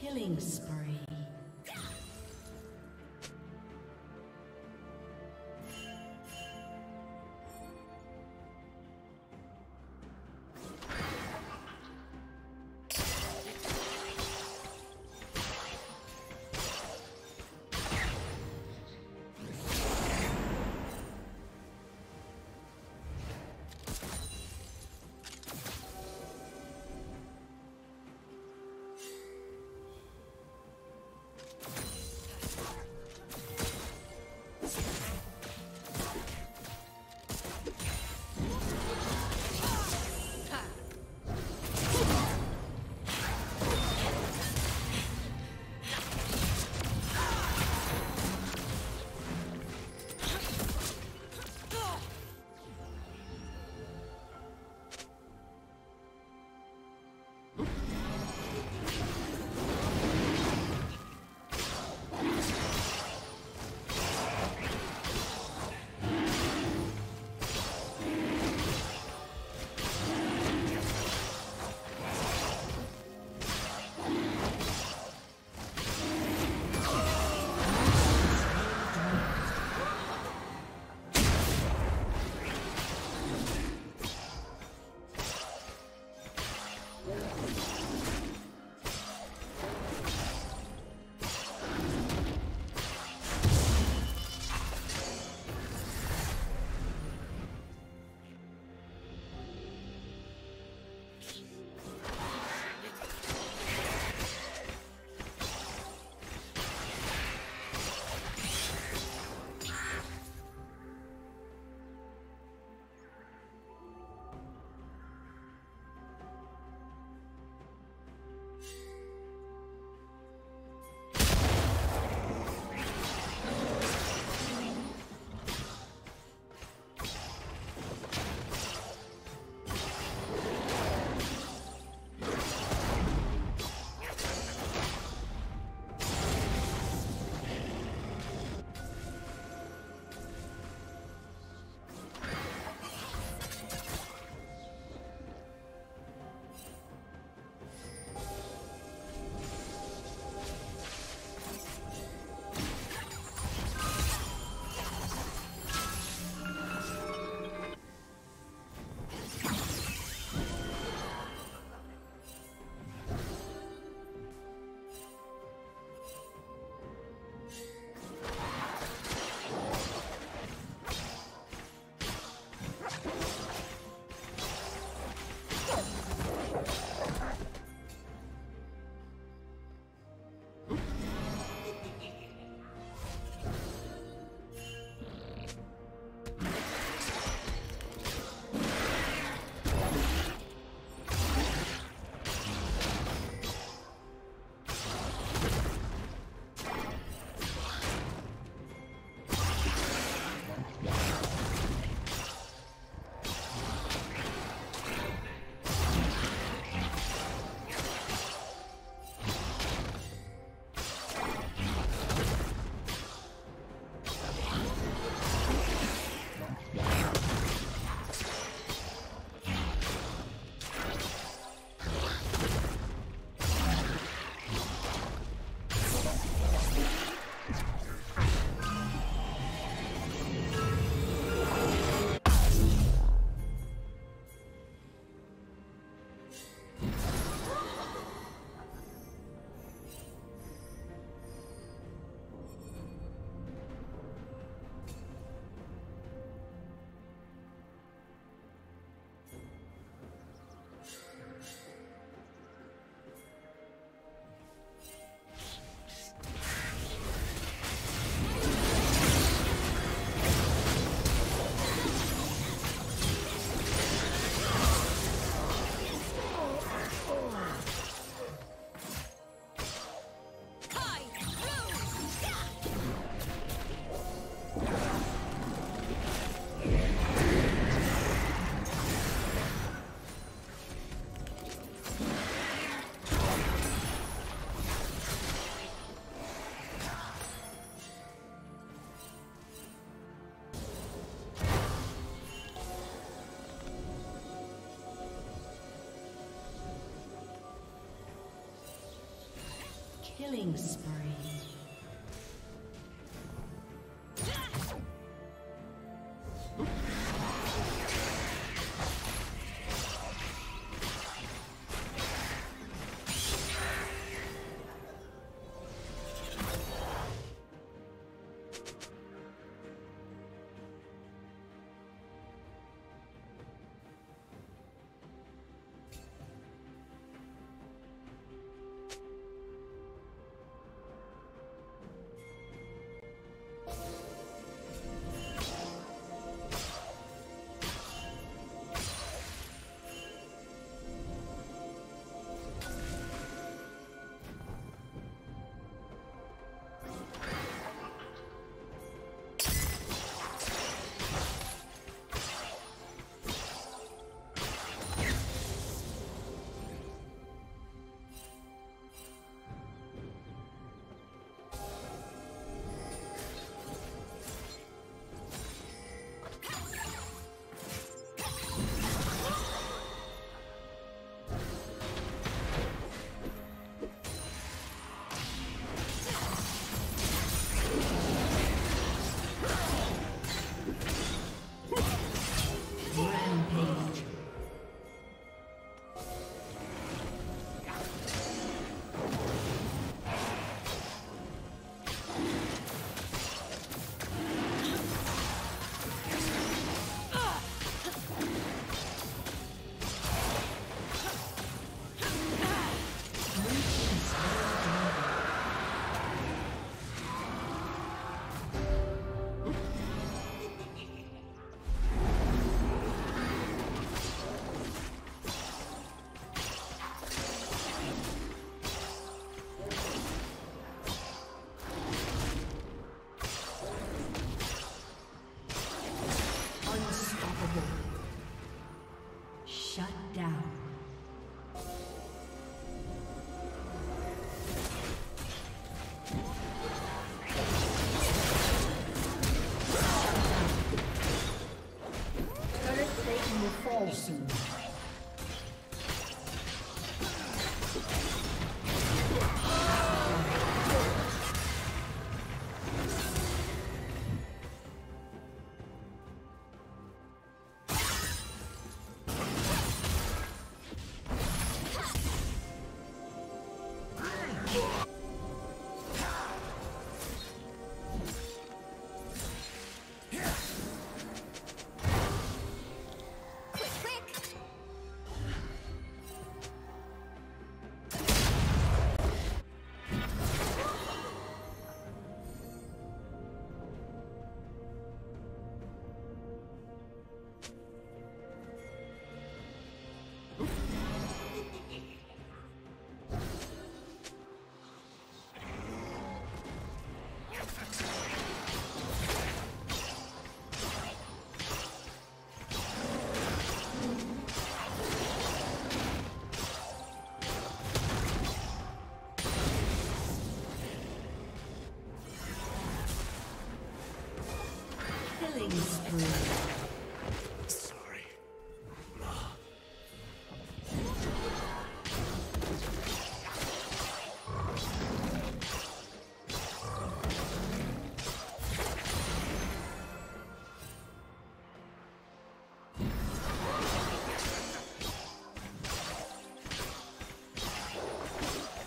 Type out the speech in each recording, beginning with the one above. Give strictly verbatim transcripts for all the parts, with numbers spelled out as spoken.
Killing spree. Killing spree.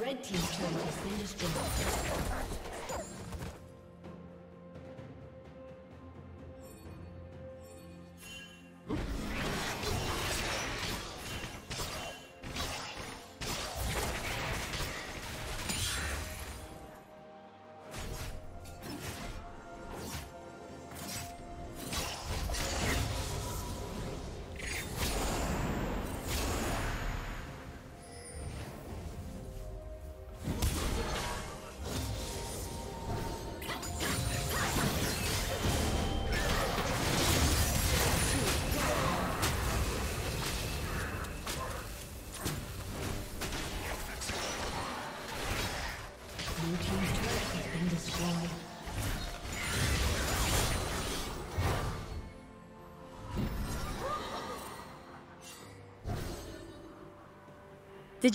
Red team's turret has been destroyed. Did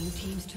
Blue team's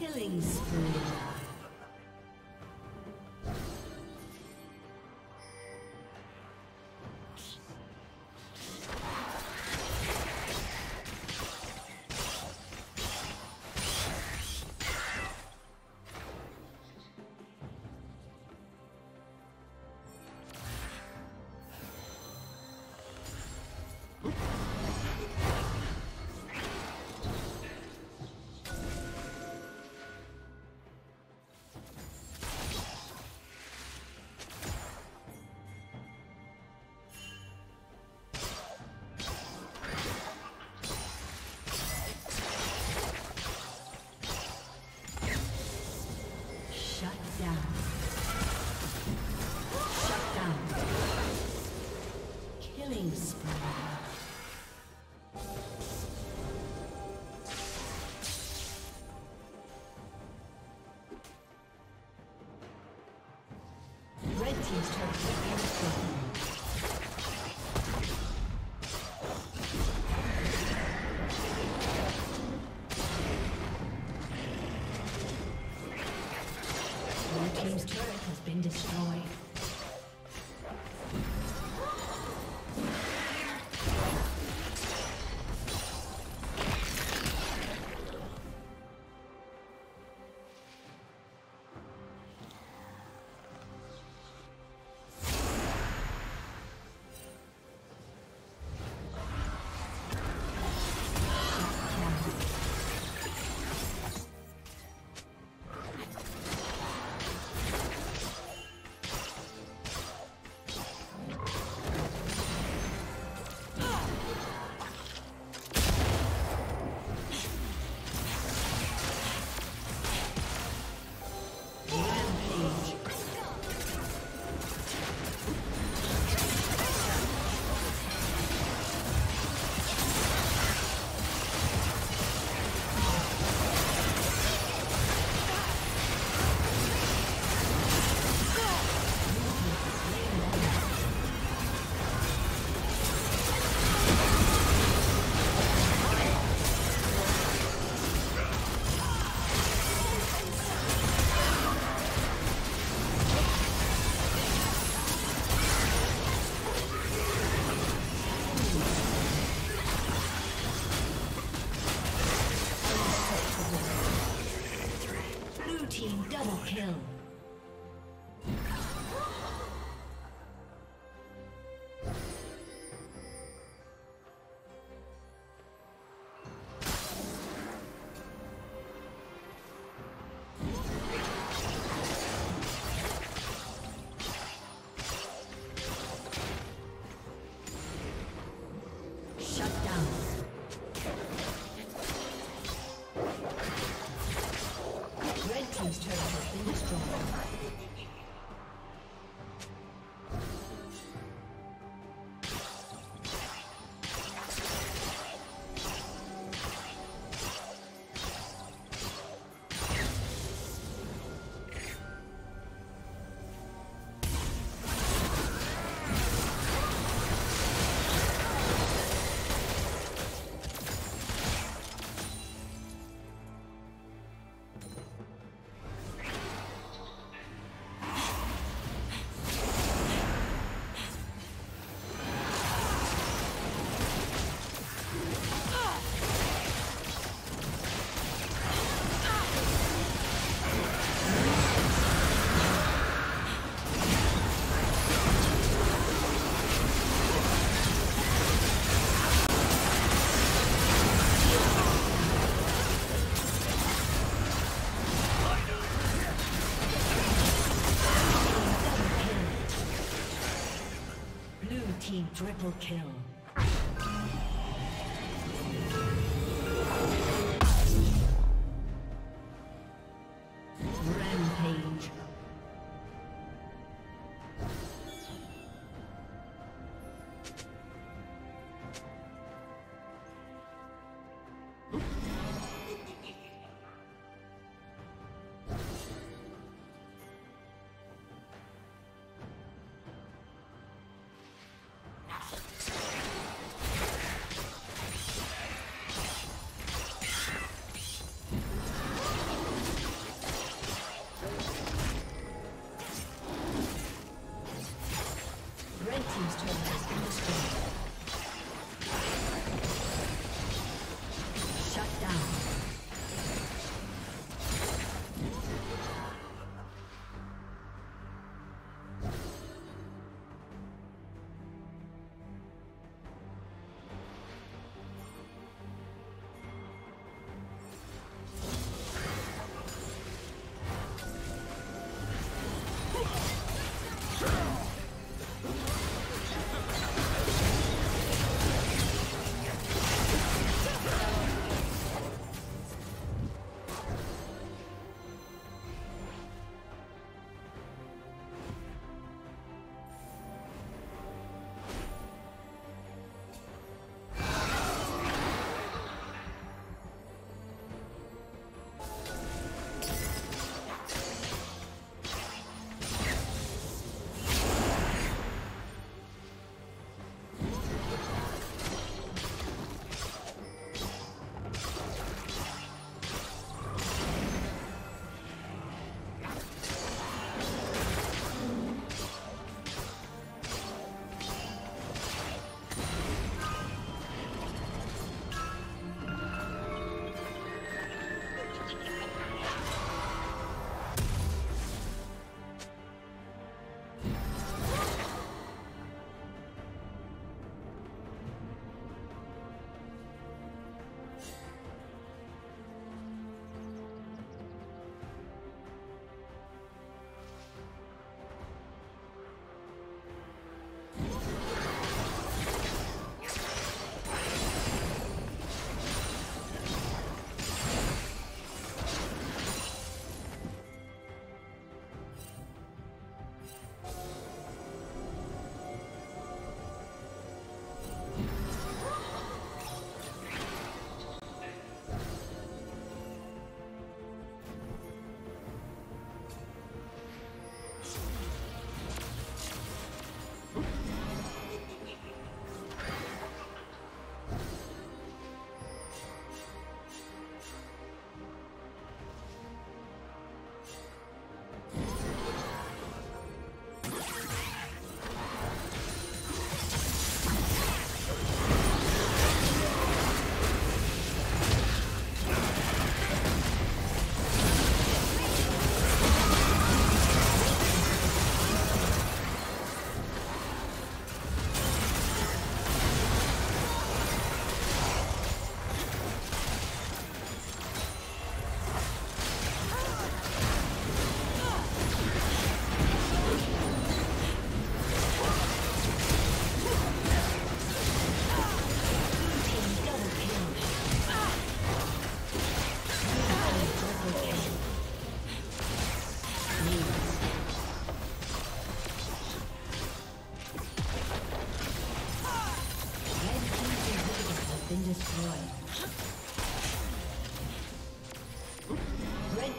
Killing spree. He's trying to get his team triple kill.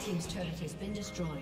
Team's turret has been destroyed.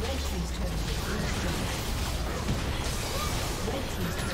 Red team's turn. Red team's turn.